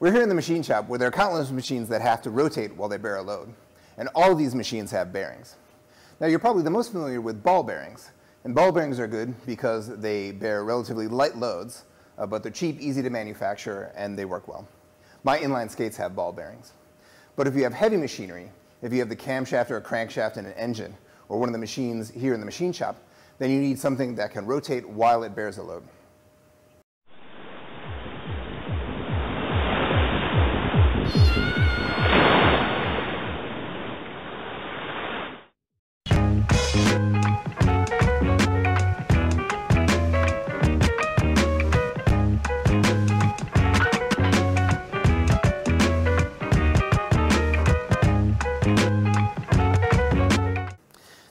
We're here in the machine shop where there are countless machines that have to rotate while they bear a load. And all of these machines have bearings. Now, you're probably the most familiar with ball bearings. And ball bearings are good because they bear relatively light loads, but they're cheap, easy to manufacture, and they work well. My inline skates have ball bearings. But if you have heavy machinery, if you have the camshaft or a crankshaft in an engine, or one of the machines here in the machine shop, then you need something that can rotate while it bears a load.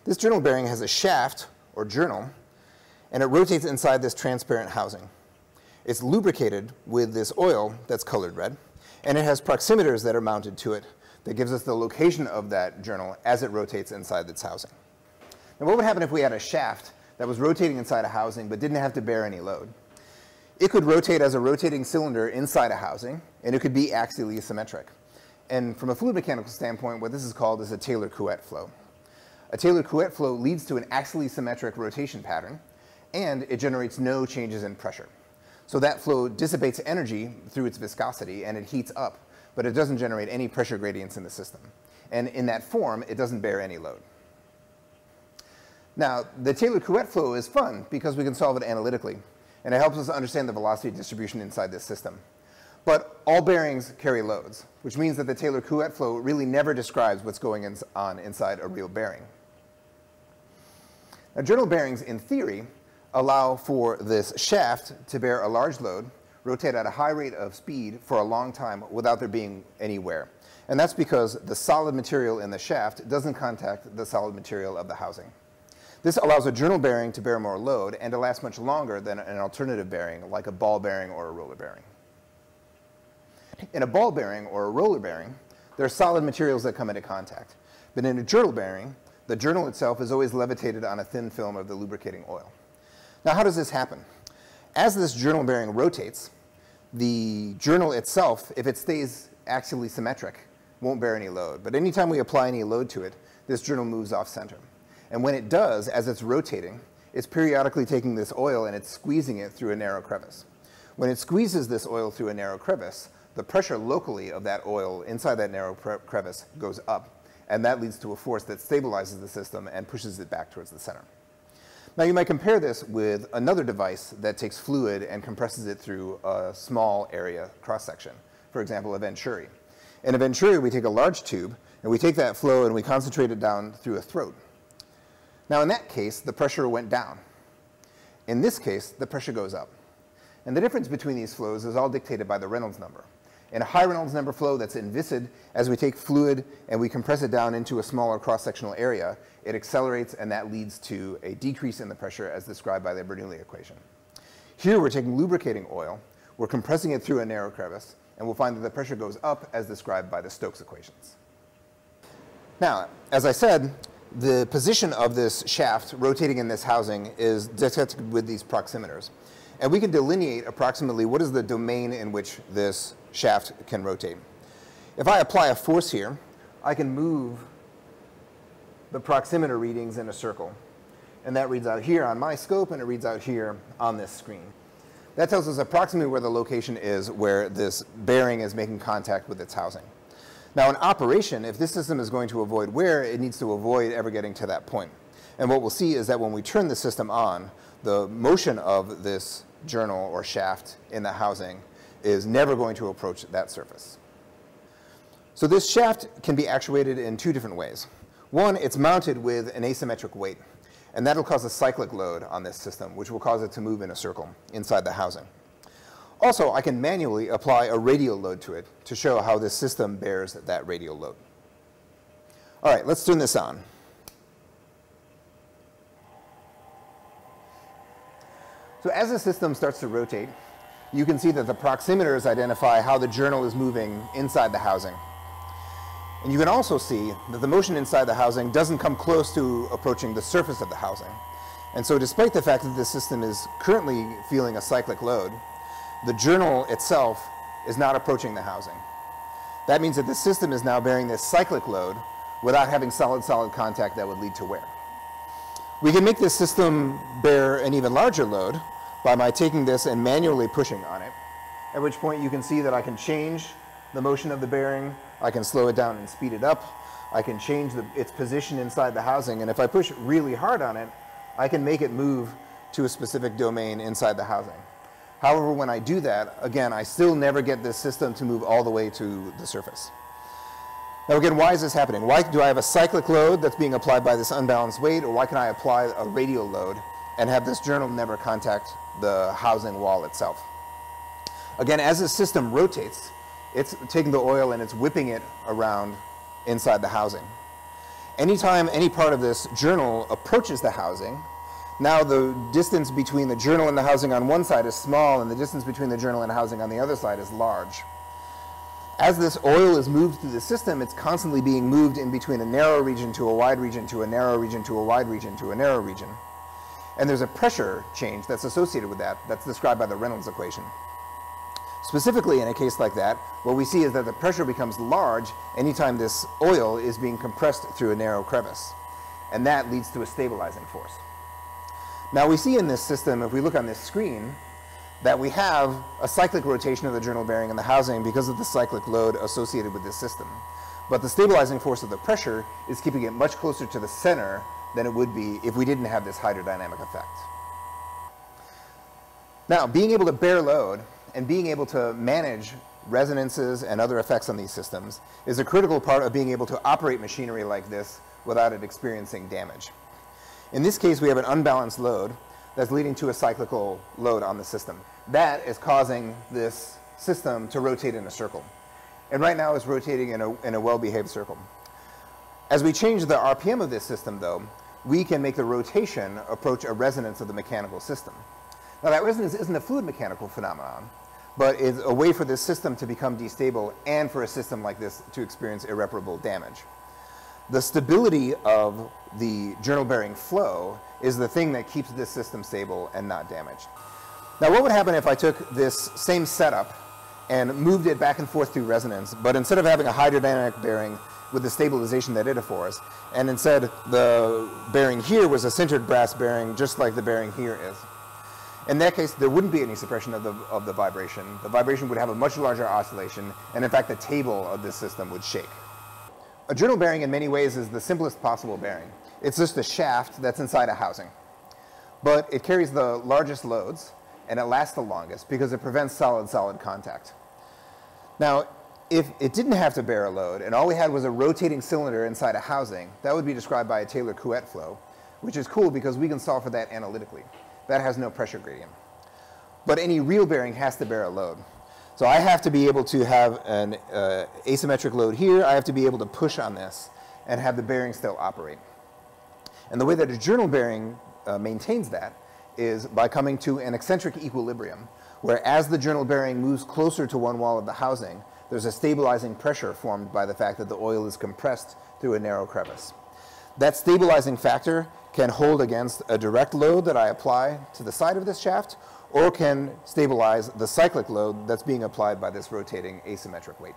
This journal bearing has a shaft, or journal, and it rotates inside this transparent housing. It's lubricated with this oil that's colored red, and it has proximeters that are mounted to it that gives us the location of that journal as it rotates inside its housing. Now, what would happen if we had a shaft that was rotating inside a housing but didn't have to bear any load? It could rotate as a rotating cylinder inside a housing, and it could be axially symmetric. And from a fluid mechanical standpoint, what this is called is a Taylor-Couette flow. A Taylor-Couette flow leads to an axially symmetric rotation pattern, and it generates no changes in pressure. So that flow dissipates energy through its viscosity, and it heats up, but it doesn't generate any pressure gradients in the system. And in that form, it doesn't bear any load. Now, the Taylor-Couette flow is fun because we can solve it analytically, and it helps us understand the velocity distribution inside this system. But all bearings carry loads, which means that the Taylor-Couette flow really never describes what's going on inside a real bearing. Now, journal bearings, in theory, allow for this shaft to bear a large load, rotate at a high rate of speed for a long time without there being any wear. And that's because the solid material in the shaft doesn't contact the solid material of the housing. This allows a journal bearing to bear more load and to last much longer than an alternative bearing, like a ball bearing or a roller bearing. In a ball bearing or a roller bearing, there are solid materials that come into contact. But in a journal bearing, the journal itself is always levitated on a thin film of the lubricating oil. Now, how does this happen? As this journal bearing rotates, the journal itself, if it stays axially symmetric, won't bear any load. But anytime we apply any load to it, this journal moves off center. And when it does, as it's rotating, it's periodically taking this oil and it's squeezing it through a narrow crevice. When it squeezes this oil through a narrow crevice, the pressure locally of that oil inside that narrow crevice goes up, and that leads to a force that stabilizes the system and pushes it back towards the center. Now, you might compare this with another device that takes fluid and compresses it through a small area cross-section, for example, a venturi. In a venturi, we take a large tube, and we take that flow and we concentrate it down through a throat. Now, in that case, the pressure went down. In this case, the pressure goes up. And the difference between these flows is all dictated by the Reynolds number. In a high Reynolds number flow that's inviscid, as we take fluid and we compress it down into a smaller cross-sectional area, it accelerates, and that leads to a decrease in the pressure as described by the Bernoulli equation. Here, we're taking lubricating oil, we're compressing it through a narrow crevice, and we'll find that the pressure goes up as described by the Stokes equations. Now, as I said, the position of this shaft rotating in this housing is detected with these proximeters. And we can delineate approximately what is the domain in which this shaft can rotate. If I apply a force here, I can move the proximeter readings in a circle. And that reads out here on my scope, and it reads out here on this screen. That tells us approximately where the location is where this bearing is making contact with its housing. Now, in operation, if this system is going to avoid wear, it needs to avoid ever getting to that point. And what we'll see is that when we turn the system on, the motion of this journal or shaft in the housing is never going to approach that surface. So this shaft can be actuated in two different ways. One, it's mounted with an asymmetric weight, and that'll cause a cyclic load on this system, which will cause it to move in a circle inside the housing. Also, I can manually apply a radial load to it to show how this system bears that radial load. All right, let's turn this on. So as the system starts to rotate, you can see that the proximeters identify how the journal is moving inside the housing. And you can also see that the motion inside the housing doesn't come close to approaching the surface of the housing. And so despite the fact that this system is currently feeling a cyclic load, the journal itself is not approaching the housing. That means that the system is now bearing this cyclic load without having solid-solid contact that would lead to wear. We can make this system bear an even larger load by my taking this and manually pushing on it, at which point you can see that I can change the motion of the bearing, I can slow it down and speed it up, I can change its position inside the housing, and if I push really hard on it, I can make it move to a specific domain inside the housing. However, when I do that, again, I still never get this system to move all the way to the surface. Now again, why is this happening? Why do I have a cyclic load that's being applied by this unbalanced weight, or why can I apply a radial load and have this journal never contact the housing wall itself? Again, as the system rotates, it's taking the oil and it's whipping it around inside the housing. Anytime any part of this journal approaches the housing, now the distance between the journal and the housing on one side is small and the distance between the journal and housing on the other side is large. As this oil is moved through the system, it's constantly being moved in between a narrow region to a wide region to a narrow region to a wide region to a narrow region. And there's a pressure change that's associated with that, that's described by the Reynolds equation. Specifically, in a case like that, what we see is that the pressure becomes large anytime this oil is being compressed through a narrow crevice. And that leads to a stabilizing force. Now we see in this system, if we look on this screen, that we have a cyclic rotation of the journal bearing in the housing because of the cyclic load associated with this system. But the stabilizing force of the pressure is keeping it much closer to the center than it would be if we didn't have this hydrodynamic effect. Now, being able to bear load and being able to manage resonances and other effects on these systems is a critical part of being able to operate machinery like this without it experiencing damage. In this case, we have an unbalanced load that's leading to a cyclical load on the system. That is causing this system to rotate in a circle. And right now it's rotating in a well-behaved circle. As we change the RPM of this system, though, we can make the rotation approach a resonance of the mechanical system. Now, that resonance isn't a fluid mechanical phenomenon, but it's a way for this system to become destable and for a system like this to experience irreparable damage. The stability of the journal bearing flow is the thing that keeps this system stable and not damaged. Now, what would happen if I took this same setup and moved it back and forth through resonance, but instead of having a hydrodynamic bearing with the stabilization that it affords, and instead the bearing here was a sintered brass bearing just like the bearing here is? In that case, there wouldn't be any suppression of the vibration. The vibration would have a much larger oscillation, and in fact, the table of this system would shake. A journal bearing in many ways is the simplest possible bearing. It's just a shaft that's inside a housing. But it carries the largest loads, and it lasts the longest because it prevents solid-solid contact. Now, if it didn't have to bear a load, and all we had was a rotating cylinder inside a housing, that would be described by a Taylor-Couette flow, which is cool because we can solve for that analytically. That has no pressure gradient. But any real bearing has to bear a load. So I have to be able to have an asymmetric load here. I have to be able to push on this and have the bearing still operate. And the way that a journal bearing maintains that is by coming to an eccentric equilibrium, where as the journal bearing moves closer to one wall of the housing, there's a stabilizing pressure formed by the fact that the oil is compressed through a narrow crevice. That stabilizing factor can hold against a direct load that I apply to the side of this shaft, or can stabilize the cyclic load that's being applied by this rotating asymmetric weight.